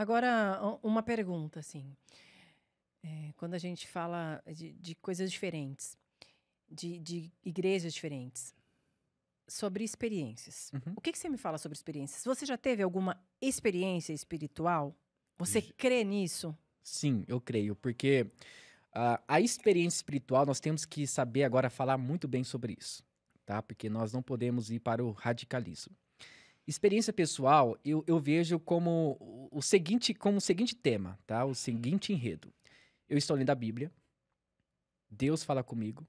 Agora, uma pergunta, assim. Quando a gente fala de coisas diferentes, de igrejas diferentes, sobre experiências. Uhum. O que você me fala sobre experiências? Você já teve alguma experiência espiritual? Você crê nisso? Sim, eu creio, porque a experiência espiritual, nós temos que saber agora falar muito bem sobre isso, tá? Porque nós não podemos ir para o radicalismo. Experiência pessoal, eu vejo como o seguinte tema, tá? O seguinte enredo. Eu estou lendo a Bíblia, Deus fala comigo,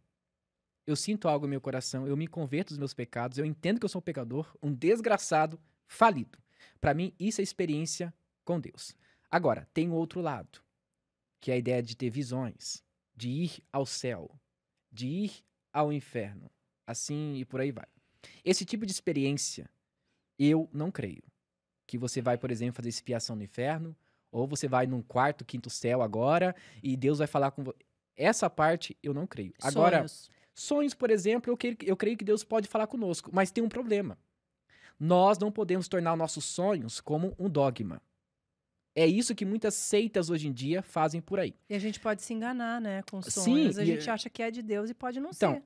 eu sinto algo no meu coração, eu me converto dos meus pecados, eu entendo que eu sou um pecador, um desgraçado, falido. Para mim, isso é experiência com Deus. Agora, tem o outro lado, que é a ideia de ter visões, de ir ao céu, de ir ao inferno, assim e por aí vai. Esse tipo de experiência, eu não creio. Que você vai, por exemplo, fazer expiação no inferno, ou você vai num quarto, quinto céu agora, e Deus vai falar com você. Essa parte, eu não creio. Agora... Sonhos, por exemplo, eu creio que Deus pode falar conosco, mas tem um problema. Nós não podemos tornar nossos sonhos como um dogma. É isso que muitas seitas hoje em dia fazem por aí. E a gente pode se enganar, né, com sonhos. Sim, a gente acha que é de Deus e pode não ser.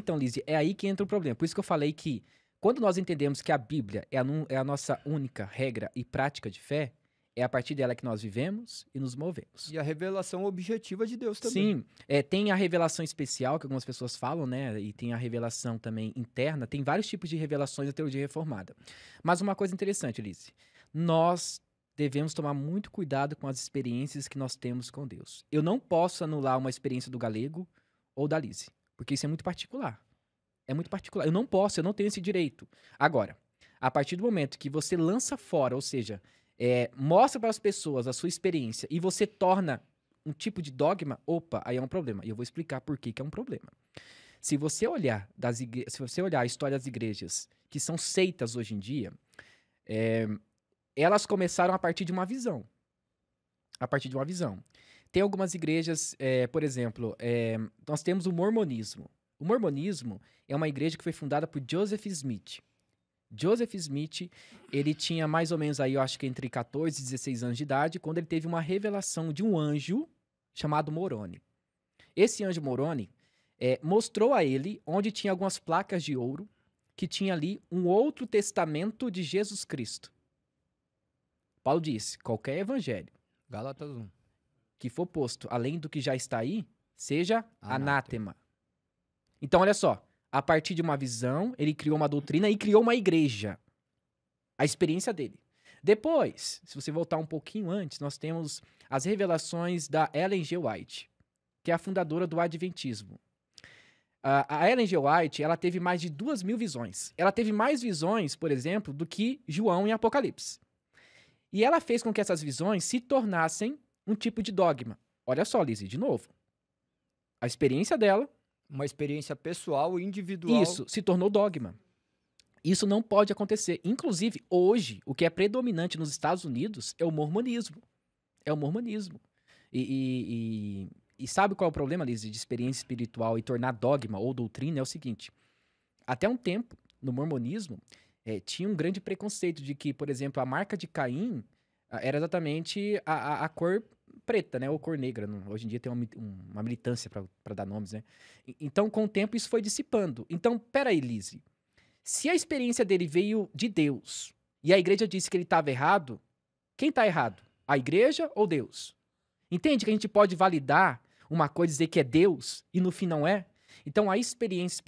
Então, Lizi, é aí que entra o problema. Por isso que eu falei que quando nós entendemos que a Bíblia é a nossa única regra e prática de fé, é a partir dela que nós vivemos e nos movemos. E a revelação objetiva de Deus também. Sim, tem a revelação especial, que algumas pessoas falam, né? E tem a revelação também interna. Tem vários tipos de revelações da teologia reformada. Mas uma coisa interessante, Lizi. Nós devemos tomar muito cuidado com as experiências que nós temos com Deus. Eu não posso anular uma experiência do Galego ou da Lizi, porque isso é muito particular. É muito particular. Eu não tenho esse direito. Agora, a partir do momento que você lança fora, ou seja... mostra para as pessoas a sua experiência e você torna um tipo de dogma, opa, aí é um problema. E eu vou explicar por que é um problema. Se você olhar a história das igrejas, que são seitas hoje em dia, elas começaram a partir de uma visão. A partir de uma visão. Tem algumas igrejas, por exemplo, nós temos o mormonismo. O mormonismo é uma igreja que foi fundada por Joseph Smith. Joseph Smith, ele tinha mais ou menos aí, eu acho que entre 14 e 16 anos de idade, quando ele teve uma revelação de um anjo chamado Moroni. Esse anjo Moroni mostrou a ele onde tinha algumas placas de ouro que tinha ali um outro testamento de Jesus Cristo. Paulo disse, qualquer evangelho, Gálatas 1, que for posto além do que já está aí, seja anátema. Então, olha só. A partir de uma visão, ele criou uma doutrina e criou uma igreja. A experiência dele. Depois, se você voltar um pouquinho antes, nós temos as revelações da Ellen G. White, que é a fundadora do Adventismo. A Ellen G. White, ela teve mais de 2.000 visões. Ela teve mais visões, por exemplo, do que João em Apocalipse. E ela fez com que essas visões se tornassem um tipo de dogma. Olha só, Lizi, de novo. A experiência dela... Uma experiência pessoal e individual. Isso, se tornou dogma. Isso não pode acontecer. Inclusive, hoje, o que é predominante nos Estados Unidos é o mormonismo. É o mormonismo. E sabe qual é o problema, Lizi, de experiência espiritual e tornar dogma ou doutrina? É o seguinte. Até um tempo, no mormonismo, tinha um grande preconceito de que, por exemplo, a marca de Caim era exatamente a cor... preta, né? Ou cor negra. Hoje em dia tem uma militância para dar nomes, né? Então, com o tempo, isso foi dissipando. Então, peraí, Lizi. Se a experiência dele veio de Deus e a igreja disse que ele estava errado, quem está errado? A igreja ou Deus? Entende que a gente pode validar uma coisa e dizer que é Deus e no fim não é? Então, a experiência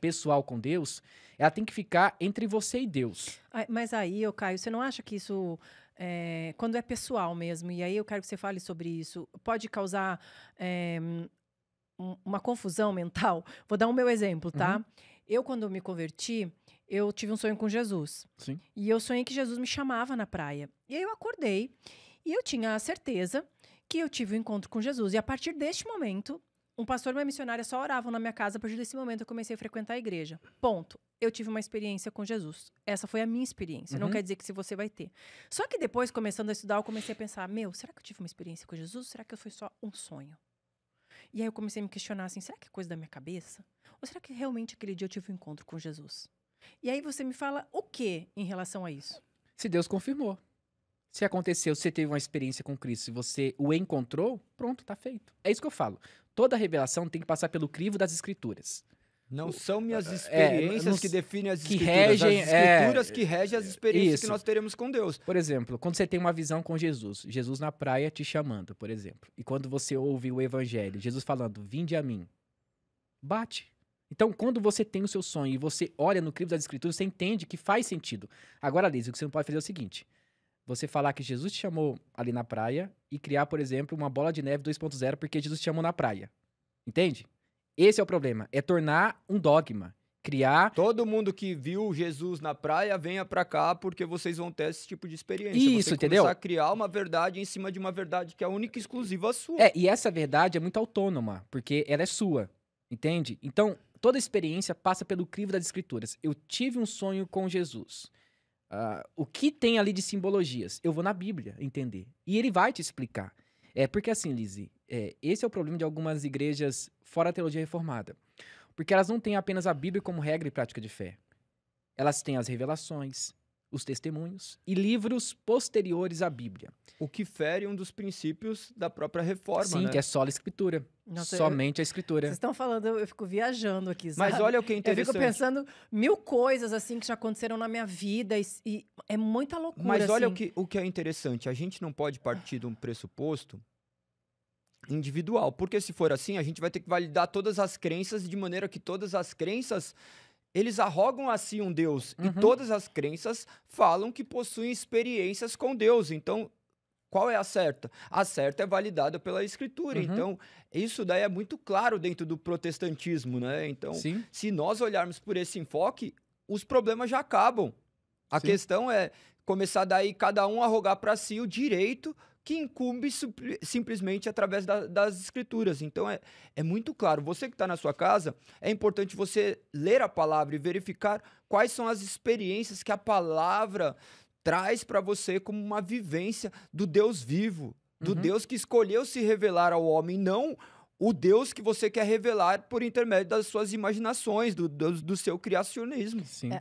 pessoal com Deus, ela tem que ficar entre você e Deus. Mas aí, Caio, você não acha que isso... quando é pessoal mesmo, e aí eu quero que você fale sobre isso, pode causar uma confusão mental? Vou dar o meu exemplo, tá? Uhum. Eu, quando me converti, eu tive um sonho com Jesus. Sim. E eu sonhei que Jesus me chamava na praia. E aí eu acordei, e eu tinha a certeza que eu tive um encontro com Jesus. E a partir deste momento, um pastor e uma missionária só oravam na minha casa. A partir desse momento, eu comecei a frequentar a igreja. Ponto. Eu tive uma experiência com Jesus. Essa foi a minha experiência. Uhum. Não quer dizer que se você vai ter. Só que depois, começando a estudar, eu comecei a pensar, será que eu tive uma experiência com Jesus? Será que foi só um sonho? E aí eu comecei a me questionar assim, será que é coisa da minha cabeça? Ou será que realmente aquele dia eu tive um encontro com Jesus? E aí você me fala o quê em relação a isso? Se Deus confirmou. Se aconteceu, você teve uma experiência com Cristo, se você o encontrou, pronto, tá feito. É isso que eu falo. Toda revelação tem que passar pelo crivo das Escrituras. Não são minhas experiências que definem as Escrituras, regem, as Escrituras que regem as experiências que nós teremos com Deus. Por exemplo, quando você tem uma visão com Jesus, Jesus na praia te chamando, por exemplo, e quando você ouve o Evangelho, Jesus falando, vinde a mim, bate. Então, quando você tem o seu sonho e você olha no crivo das Escrituras, você entende que faz sentido. Agora, Lizi, o que você não pode fazer é o seguinte, você falar que Jesus te chamou ali na praia e criar, por exemplo, uma bola de neve 2.0 porque Jesus te chamou na praia, entende? Esse é o problema, é tornar um dogma, criar... Todo mundo que viu Jesus na praia, venha pra cá, porque vocês vão ter esse tipo de experiência. Isso, você entendeu? Começar a criar uma verdade em cima de uma verdade que é única e exclusiva sua. É, e essa verdade é muito autônoma, porque ela é sua, entende? Então, toda experiência passa pelo crivo das Escrituras. Eu tive um sonho com Jesus. O que tem ali de simbologias? Eu vou na Bíblia entender, e ele vai te explicar. É porque assim, Lizi, esse é o problema de algumas igrejas fora a teologia reformada. Porque elas não têm apenas a Bíblia como regra e prática de fé. Elas têm as revelações, os testemunhos e livros posteriores à Bíblia. O que fere um dos princípios da própria reforma, sim, né? Que é só a Escritura. Nossa, somente a Escritura. Vocês estão falando, eu fico viajando aqui, sabe? Mas olha o que é interessante. Eu fico pensando mil coisas, assim, que já aconteceram na minha vida e é muita loucura, mas olha assim. o que é interessante. A gente não pode partir de um pressuposto individual, porque se for assim, a gente vai ter que validar todas as crenças de maneira que todas as crenças... Eles arrogam a si um Deus, uhum. E todas as crenças falam que possuem experiências com Deus. Então, qual é a certa? A certa é validada pela Escritura. Uhum. Então, isso daí é muito claro dentro do protestantismo, né? Então, sim. Se nós olharmos por esse enfoque, os problemas já acabam. A sim. Questão é começar daí cada um a arrogar para si o direito que incumbe simplesmente através das Escrituras. Então, é muito claro. Você que está na sua casa, é importante você ler a palavra e verificar quais são as experiências que a palavra traz para você como uma vivência do Deus vivo, do uhum. Deus que escolheu se revelar ao homem, não o Deus que você quer revelar por intermédio das suas imaginações, do seu criacionismo. Sim.